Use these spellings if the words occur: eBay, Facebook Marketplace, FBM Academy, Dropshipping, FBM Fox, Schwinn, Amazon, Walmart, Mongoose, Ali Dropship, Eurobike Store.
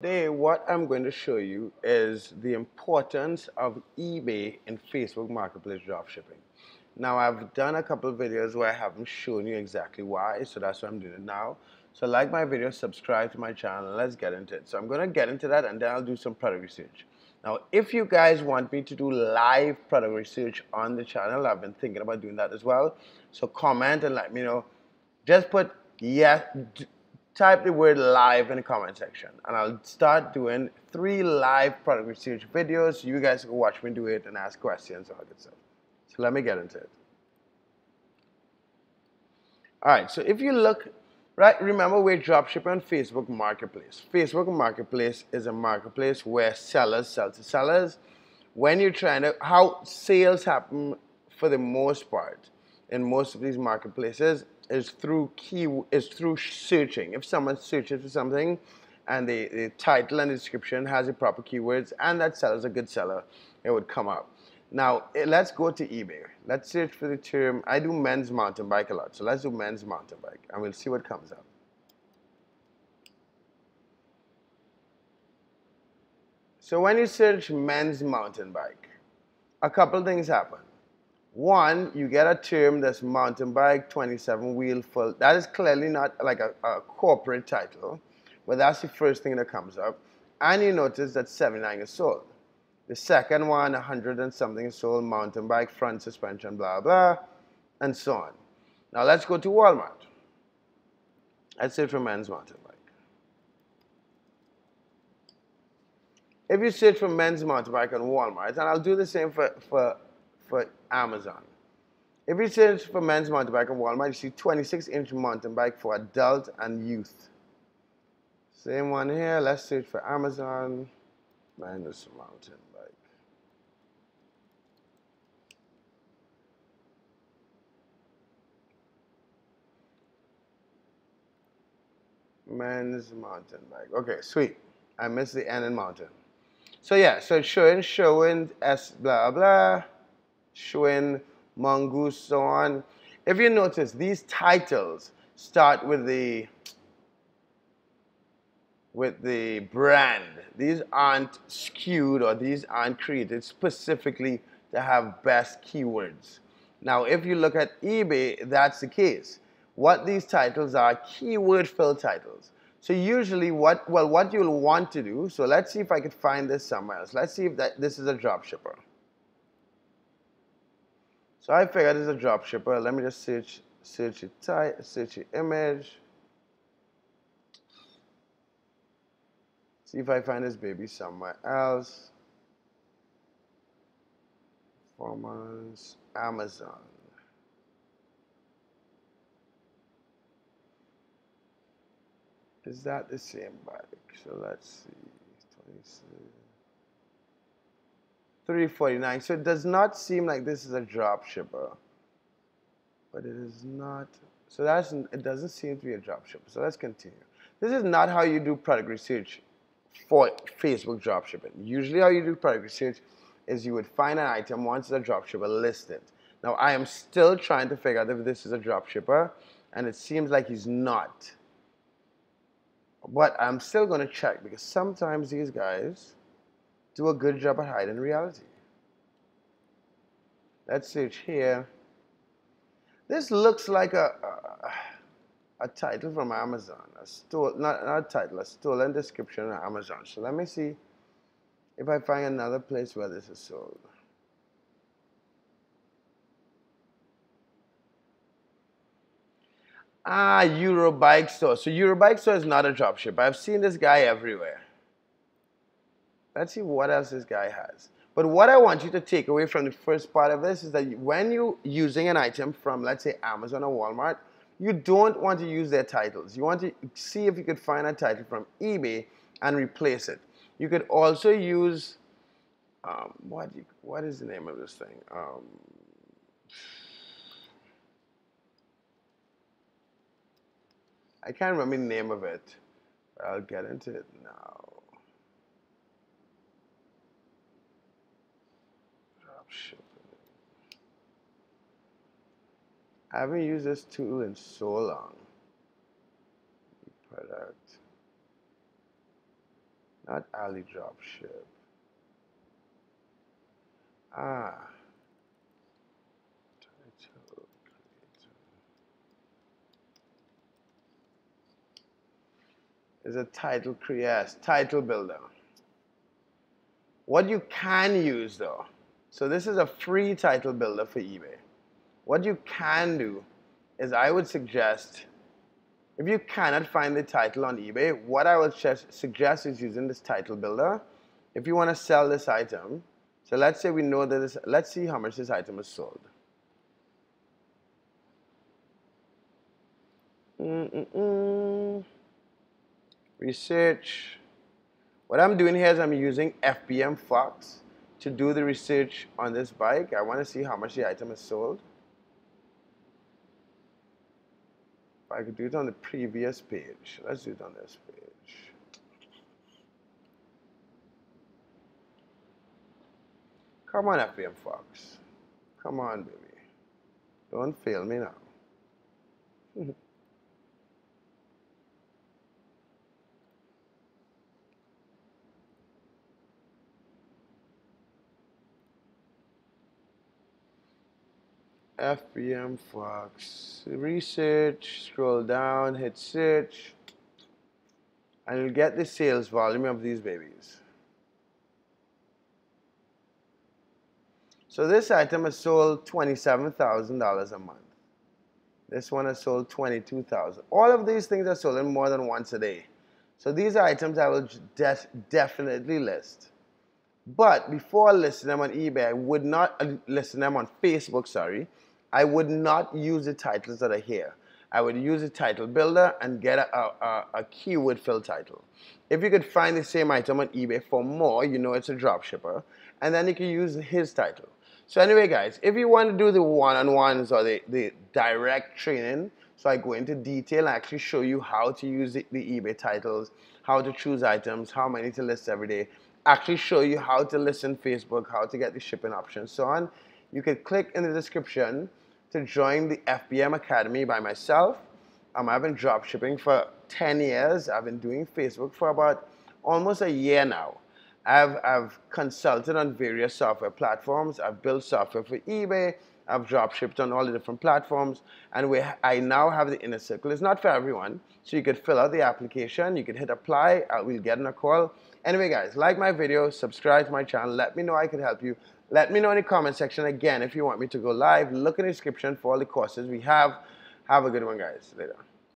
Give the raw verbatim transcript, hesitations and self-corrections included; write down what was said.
Today, what I'm going to show you is the importance of eBay in Facebook Marketplace dropshipping. Now, I've done a couple of videos where I haven't shown you exactly why, so that's why I'm doing it now. So like my video, subscribe to my channel, and let's get into it. So I'm going to get into that, and then I'll do some product research. Now, if you guys want me to do live product research on the channel, I've been thinking about doing that as well. So comment and let me know. Just put yes. Type the word live in the comment section, and I'll start doing three live product research videos. You guys can watch me do it and ask questions and all that stuff. So let me get into it. All right, so if you look, right, remember we're dropshipping on Facebook Marketplace. Facebook Marketplace is a marketplace where sellers sell to sellers. When you're trying to, how sales happen for the most part in most of these marketplaces is through key is through searching. If someone searches for something and the, the title and the description has the proper keywords and that seller is a good seller, it would come up. Now let's go to eBay. Let's search for the term. I do men's mountain bike a lot, so let's do men's mountain bike and we'll see what comes up. So when you search men's mountain bike, a couple things happen. One, you get a term that's mountain bike, twenty-seven wheel, full. That is clearly not like a, a corporate title, but that's the first thing that comes up. And you notice that seventy-nine is sold. The second one, one hundred and something is sold, mountain bike, front suspension, blah, blah, and so on. Now let's go to Walmart. Let's search for men's mountain bike. If you search for men's mountain bike on Walmart, and I'll do the same for, for for Amazon. If you search for men's mountain bike on Walmart, you see twenty-six inch mountain bike for adult and youth. Same one here, let's search for Amazon, men's mountain bike. Men's mountain bike, okay, sweet. I missed the N in mountain. So yeah, so it's showing, showing, S blah, blah, Schwinn, Mongoose, so on. If you notice, these titles start with the with the brand. These aren't skewed or these aren't created specifically to have best keywords. Now, if you look at eBay, that's the case. What these titles are, keyword fill titles. So usually what, well, what you'll want to do, so let's see if I could find this somewhere else. Let's see if that, this is a dropshipper. So I figured this is a dropshipper. Let me just search, search your type, search your image. See if I find this baby somewhere else. Performance, Amazon. Is that the same bike? So let's see. twenty-six. three forty-nine. So it does not seem like this is a drop shipper, but it is not. So that's, it doesn't seem to be a drop shipper. So let's continue. This is not how you do product research for Facebook drop shipping. Usually how you do product research is you would find an item once it's a drop shipper listed. Now I am still trying to figure out if this is a drop shipper, and it seems like he's not. But I'm still going to check because sometimes these guys do a good job at hiding reality. Let's search here. This looks like a a, a title from Amazon. A stole, not, not a title, a stolen description on Amazon. So let me see if I find another place where this is sold. Ah, Eurobike Store. So Eurobike Store is not a dropship. I've seen this guy everywhere. Let's see what else this guy has. But what I want you to take away from the first part of this is that when you're using an item from, let's say, Amazon or Walmart, you don't want to use their titles. You want to see if you could find a title from eBay and replace it. You could also use, um, what, you, what is the name of this thing? Um, I can't remember the name of it, but I'll get into it now. I haven't used this tool in so long. Product. not Ali Dropship. Ah. Title creator. Is a title creator, title builder. What you can use though, so this is a free title builder for eBay. What you can do is I would suggest, if you cannot find the title on eBay, what I would suggest is using this title builder. If you want to sell this item, so let's say we know that this, let's see how much this item is sold. Mm-mm-mm. Research. What I'm doing here is I'm using F B M Fox to do the research on this bike. I want to see how much the item is sold. I could do it on the previous page. Let's do it on this page. Come on, F B M Fox. Come on, baby. Don't fail me now. F B M Fox, research, scroll down, hit search, and you'll get the sales volume of these babies. So this item has sold twenty-seven thousand dollars a month. This one has sold twenty-two thousand dollars. All of these things are sold more than once a day. So these items I will def definitely list. But before I listed them on eBay, I would not uh, list them on Facebook, sorry. I would not use the titles that are here. I would use a title builder and get a, a, a keyword fill title. If you could find the same item on eBay for more, you know it's a dropshipper, and then you can use his title. So anyway, guys, if you want to do the one-on-ones or the, the direct training, so I go into detail and actually show you how to use the, the eBay titles, how to choose items, how many to list every day, actually show you how to list on Facebook, how to get the shipping options, so on. You can click in the description to join the F B M Academy by myself. Um, I've been drop shipping for ten years. I've been doing Facebook for about almost a year now. I've, I've consulted on various software platforms. I've built software for eBay. I've drop shipped on all the different platforms. And we, I now have the inner circle. It's not for everyone. So you could fill out the application. You could hit apply. Uh, we'll get on a call. Anyway, guys, like my video, subscribe to my channel. Let me know I can help you. Let me know in the comment section again if you want me to go live. Look in the description for all the courses we have. Have a good one, guys. Later.